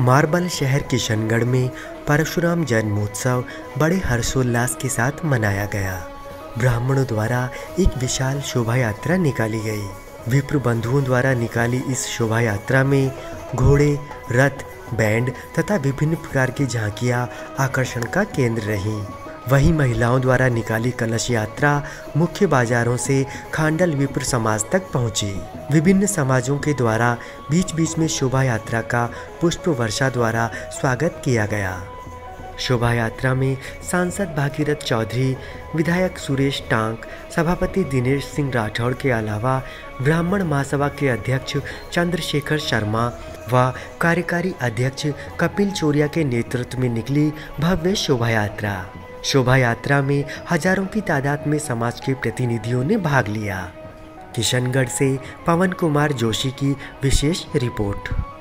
Marble शहर किशनगढ़ में परशुराम जन्मोत्सव बड़े हर्षोल्लास के साथ मनाया गया। ब्राह्मणों द्वारा एक विशाल शोभा यात्रा निकाली गई। विप्र बंधुओं द्वारा निकाली इस शोभा यात्रा में घोड़े, रथ, बैंड तथा विभिन्न प्रकार की झांकियां आकर्षण का केंद्र रहीं। वहीं महिलाओं द्वारा निकाली कलश यात्रा मुख्य बाजारों से खांडल विप्र समाज तक पहुंची। विभिन्न समाजों के द्वारा बीच बीच में शोभा यात्रा का पुष्प वर्षा द्वारा स्वागत किया गया। शोभा यात्रा में सांसद भागीरथ चौधरी, विधायक सुरेश टांग, सभापति दिनेश सिंह राठौड़ के अलावा ब्राह्मण महासभा के अध्यक्ष चंद्रशेखर शर्मा व कार्यकारी अध्यक्ष कपिल चौरिया के नेतृत्व में निकली भव्य शोभा यात्रा। शोभा यात्रा में हजारों की तादाद में समाज के प्रतिनिधियों ने भाग लिया। किशनगढ़ से पवन कुमार जोशी की विशेष रिपोर्ट।